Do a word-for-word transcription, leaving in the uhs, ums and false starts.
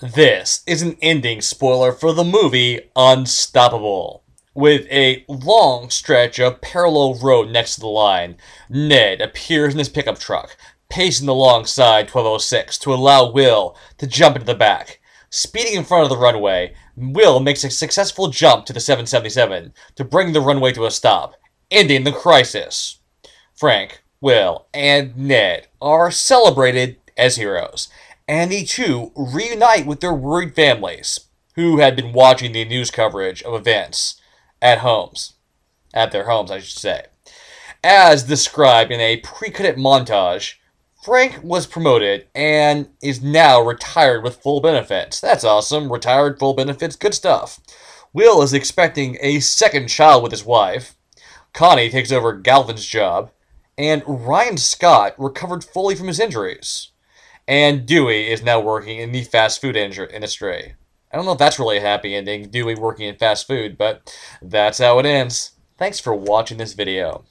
This is an ending spoiler for the movie Unstoppable. With a long stretch of parallel road next to the line, Ned appears in his pickup truck, pacing alongside twelve oh six to allow Will to jump into the back. Speeding in front of the runway, Will makes a successful jump to the seven seventy-seven to bring the runway to a stop, ending the crisis. Frank, Will, and Ned are celebrated as heroes, and the two reunite with their worried families, who had been watching the news coverage of events at homes. At their homes, I should say. As described in a pre-credit montage, Frank was promoted and is now retired with full benefits. That's awesome. Retired, full benefits, good stuff. Will is expecting a second child with his wife. Connie takes over Galvin's job. And Ryan Scott recovered fully from his injuries. And Dewey is now working in the fast food industry. I don't know if that's really a happy ending, Dewey working in fast food, but that's how it ends. Thanks for watching this video.